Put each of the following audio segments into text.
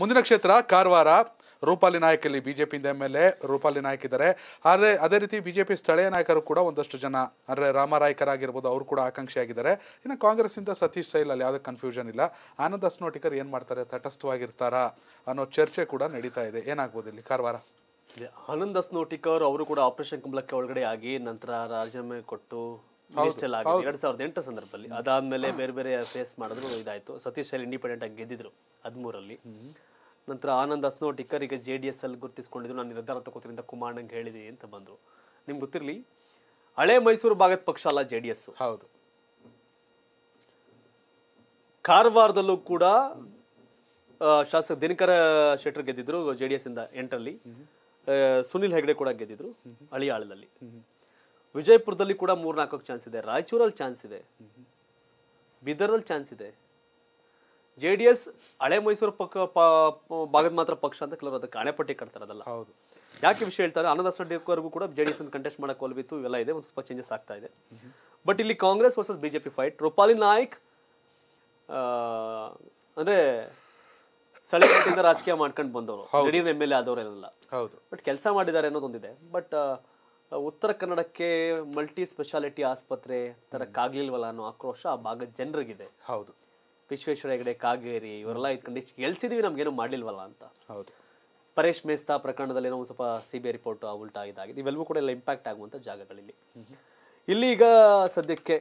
ಮುಂದಿನ ಕ್ಷೇತ್ರ ಕಾರವಾರ. ರೂಪಾಲಿ ನಾಯಕ್ ಅಲ್ಲಿ ಬಿಜೆಪಿಯಿಂದ ಎಮ್ಎಲ್ಎ ರೂಪಾಲಿ ನಾಯಕ್ ಇದ್ದಾರೆ. ಆದರೆ ಅದೇ ರೀತಿ ಬಿಜೆಪಿ ಸ್ಥಳೀಯ ನಾಯಕರು ಕೂಡ ಒಂದಷ್ಟು ಜನ ಅಂದರೆ ರಾಮರಾಯ್ಕರಾಗಿರ್ಬೋದು ಅವರು ಕೂಡ ಆಕಾಂಕ್ಷಿಯಾಗಿದ್ದಾರೆ. ಇನ್ನು ಕಾಂಗ್ರೆಸ್ ಇಂದ ಸತೀಶ್ ಸೈಲ್ ಅಲ್ಲಿ ಯಾವುದೇ ಕನ್ಫ್ಯೂಷನ್ ಇಲ್ಲ. ಆನಂದ್ ಅಸ್ನೋಟಿಕರ್ ಏನು ಮಾಡ್ತಾರೆ, ತಟಸ್ಥವಾಗಿರ್ತಾರಾ ಅನ್ನೋ ಚರ್ಚೆ ಕೂಡ ನಡೀತಾ ಇದೆ. ಏನಾಗ್ಬೋದು ಇಲ್ಲಿ ಕಾರವಾರ? ಆನಂದ್ ಅಸ್ನೋಟಿಕರ್ ಅವರು ಕೂಡ ಆಪರೇಷನ್ ಕುಂಬಳಕ್ಕೆ ಒಳಗಡೆ ಆಗಿ ನಂತರ ರಾಜೀನಾಮೆ ಕೊಟ್ಟು 2008 ಸಂದರ್ಭದಲ್ಲಿ ಅದಾದ್ಮೇಲೆ ಬೇರೆ ಬೇರೆ ಫೇಸ್ ಮಾಡಿದ್ರು. ಇದಾಯ್ತು, ಸತೀಶ್ ಸೈಲ್ ಇಂಡಿಪೆಂಡೆಂಟ್ ಆಗಿ ಗೆದ್ದಿದ್ರು 2013 ನಂತರ ಆನಂದ್ ಅಸ್ನೋಟಿಕರ್ ಈಗ JDS ಅಲ್ಲಿ ಗುರುತಿಸ್ಕೊಂಡಿದ್ರು. ನಾನು ನಿರ್ಧಾರ ತಗೋತೀರಿಂದ ಕುಮಾರಣ್ಣಂಗೆ ಹೇಳಿದೆ ಅಂತ ಬಂದರು. ನಿಮ್ಗೆ ಗೊತ್ತಿರಲಿ, ಹಳೆ ಮೈಸೂರು ಭಾಗದ ಪಕ್ಷ ಅಲ್ಲ JDS. ಹೌದು, ಕಾರವಾರದಲ್ಲೂ ಕೂಡ ಶಾಸಕ ದಿನಕರ ಶೆಟ್ಟರ್ ಗೆದ್ದಿದ್ರು JDS ಇಂದ 2008. ಸುನಿಲ್ ಹೆಗಡೆ ಕೂಡ ಗೆದ್ದಿದ್ರು ಹಳಿಯಾಳದಲ್ಲಿ. ವಿಜಯಪುರದಲ್ಲಿ ಕೂಡ 3-4 ಚಾನ್ಸ್ ಇದೆ, ರಾಯಚೂರಲ್ಲಿ ಚಾನ್ಸ್ ಇದೆ, ಬೀದರಲ್ಲಿ ಚಾನ್ಸ್ ಇದೆ. JDS ಹಳೆ ಮೈಸೂರು ಪಕ್ಕ ಭಾಗದ ಮಾತ್ರ ಪಕ್ಷ ಅಂತ ಕೆಲವರು ಅದಕ್ಕೆ ಹಣೆಪಟ್ಟಿ ಕಟ್ತಾರೆ. ಅದಲ್ಲ ಯಾಕೆ ವಿಷಯ ಹೇಳ್ತಾರೆ, ಆನಂದ್ ಅಸ್ನೋಟಿಕರ್ಗೂ ಕೂಡ JDS ಅನ್ನು ಕಂಟೆಸ್ಟ್ ಮಾಡಕ್ಕೆ ಹೋಲ್ಬಿತ್ತು. ಇವೆಲ್ಲ ಇದೆ, ಒಂದು ಸ್ವಲ್ಪ ಚೇಂಜಸ್ ಆಗ್ತಾ ಇದೆ. ಬಟ್ ಇಲ್ಲಿ Congress versus BJP fight. Rupali Naik ಅಂದ್ರೆ ಸ್ಥಳೀಯ ರಾಜಕೀಯ ಮಾಡ್ಕೊಂಡು ಬಂದವರು, ದಿಢೀರ್ MLA ಆದವರೆಲ್ಲ. ಬಟ್ ಕೆಲಸ ಮಾಡಿದ್ದಾರೆ ಅನ್ನೋದೊಂದಿದೆ. ಬಟ್ ಉತ್ತರ ಕನ್ನಡಕ್ಕೆ ಮಲ್ಟಿ ಸ್ಪೆಷಾಲಿಟಿ ಆಸ್ಪತ್ರೆ ತರಕಾಗ್ಲಿಲ್ವಲ್ಲ ಅನ್ನೋ ಆಕ್ರೋಶ ಆ ಭಾಗದ ಜನರಿಗಿದೆ. ಹೌದು, ವಿಶ್ವೇಶ್ವರ ಹೆಗಡೆ, ಕಾಗೇರಿ ಇವರೆಲ್ಲ ಇದ್ಕೊಂಡು ಗೆಲ್ಸಿದೀವಿ, ನಮ್ಗೇನು ಮಾಡ್ಲಿಲ್ವಲ್ಲ ಅಂತ. ಹೌದು, ಪರೇಶ್ ಮೇಸ್ತಾ ಪ್ರಕರಣದಲ್ಲಿ ಏನೋ ಒಂದು ಸ್ವಲ್ಪ CBI ರಿಪೋರ್ಟ್ ಉಲ್ಟಾ ಇದಾಗಿದೆ. ಇವೆಲ್ಲವೂ ಕೂಡ ಎಲ್ಲ ಇಂಪ್ಯಾಕ್ಟ್ ಆಗುವಂಥ ಜಾಗಗಳಲ್ಲಿ. ಇಲ್ಲಿ ಈಗ ಸದ್ಯಕ್ಕೆ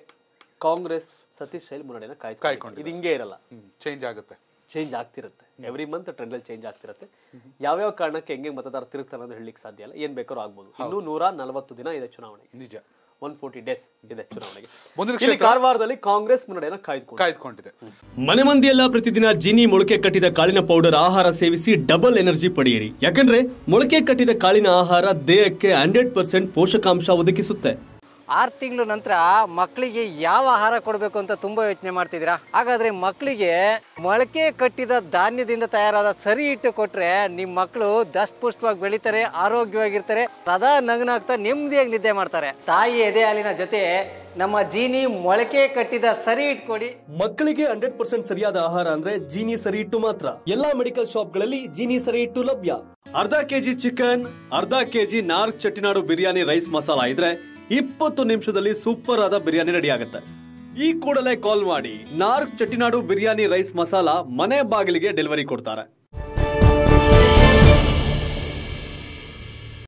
ಕಾಂಗ್ರೆಸ್ ಸತೀಶ್ ಸೈಲ್ ಮುನ್ನಡೆಯನ್ನು ಕಾಯ್ಕೊಂಡು, ಇದು ಹಿಂಗೆ ಇರಲ್ಲ, ಚೇಂಜ್ ಆಗುತ್ತೆ, ಚೇಂಜ್ ಆಗ್ತಿರುತ್ತೆ. ಎವ್ರಿ ಮಂತ್ ಟ್ರೆಂಡಲ್ಲಿ ಚೇಂಜ್ ಆಗ್ತಿರುತ್ತೆ. ಯಾವ್ಯಾವ ಕಾರಣಕ್ಕೆ ಹೆಂಗೆ ಮತದಾರ ತಿರುಗ್ತಾರೆ ಅನ್ನೋದು ಹೇಳಲಿಕ್ಕೆ ಸಾಧ್ಯ ಇಲ್ಲ. ಏನ್ ಬೇಕಾದ್ರೂ ಆಗ್ಬೋದು. 140 ದಿನ ಇದೆ ಚುನಾವಣೆ, ನಿಜ 140 days ಇದೆ ಚುನಾವಣೆಗೆ. ಕಾರವಾರದಲ್ಲಿ ಕಾಂಗ್ರೆಸ್ ಮುನ್ನಡೆಯನ್ನು ಕಾಯ್ದುಕೊಂಡಿದೆ. ಮನೆ ಮಂದಿಯೆಲ್ಲ ಪ್ರತಿದಿನ ಜಿನಿ ಮೊಳಕೆ ಕಟ್ಟಿದ ಕಾಳಿನ ಪೌಡರ್ ಆಹಾರ ಸೇವಿಸಿ ಡಬಲ್ ಎನರ್ಜಿ ಪಡೆಯಿರಿ. ಯಾಕಂದ್ರೆ ಮೊಳಕೆ ಕಟ್ಟಿದ ಕಾಳಿನ ಆಹಾರ ದೇಹಕ್ಕೆ 100% ಪೋಷಕಾಂಶ ಒದಗಿಸುತ್ತೆ. 6 ತಿಂಗಳ ನಂತರ ಮಕ್ಕಳಿಗೆ ಯಾವ ಆಹಾರ ಕೊಡಬೇಕು ಅಂತ ತುಂಬಾ ಯೋಚನೆ ಮಾಡ್ತಿದ್ದೀರಾ. ಹಾಗಾದ್ರೆ ಮಕ್ಕಳಿಗೆ ಮೊಳಕೆ ಕಟ್ಟಿದ ಧಾನ್ಯದಿಂದ ತಯಾರಾದ ಸರಿ ಹಿಟ್ಟು ಕೊಟ್ರೆ ನಿಮ್ಮ ಮಕ್ಕಳು ದಷ್ಟಪುಷ್ಟವಾಗಿ ಬೆಳೀತಾರೆ, ಆರೋಗ್ಯವಾಗಿರ್ತಾರೆ, ಸದಾ ನಗನಾಗ್ತಾ ನೆಮ್ಮದಿಯಾಗಿ ನಿದ್ದೆ ಮಾಡ್ತಾರೆ. ತಾಯಿ ಎದೆ ಹಾಲಿನ ಜೊತೆ ನಮ್ಮ ಜೀನಿ ಮೊಳಕೆ ಕಟ್ಟಿದ ಸರಿ ಹಿಟ್ಟು ಕೊಡಿ. ಮಕ್ಕಳಿಗೆ 100% ಸರಿಯಾದ ಆಹಾರ ಅಂದ್ರೆ ಜೀನಿ ಸರಿ ಹಿಟ್ಟು ಮಾತ್ರ. ಎಲ್ಲಾ ಮೆಡಿಕಲ್ ಶಾಪ್ಗಳಲ್ಲಿ ಜೀನಿ ಸರಿ ಹಿಟ್ಟು ಲಭ್ಯ. 1/2 kg ಚಿಕನ್, 1/2 kg ನಾರ್ಕ್ ಚಟ್ಟಿನಾಡು ಬಿರಿಯಾನಿ ರೈಸ್ ಮಸಾಲಾ ಇದ್ರೆ 20 ನಿಮಿಷದಲ್ಲಿ ಸೂಪರ್ ಆದ ಬಿರಿಯಾನಿ ರೆಡಿ ಆಗುತ್ತೆ. ಈ ಕೂಡಲೇ ಕಾಲ್ ಮಾಡಿ ನಾರ್ಕ್ ಚಟ್ಟಿನಾಡು ಬಿರಿಯಾನಿ ರೈಸ್ ಮಸಾಲಾ ಮನೆ ಬಾಗಿಲಿಗೆ ಡೆಲಿವರಿ ಕೊಡ್ತಾರೆ.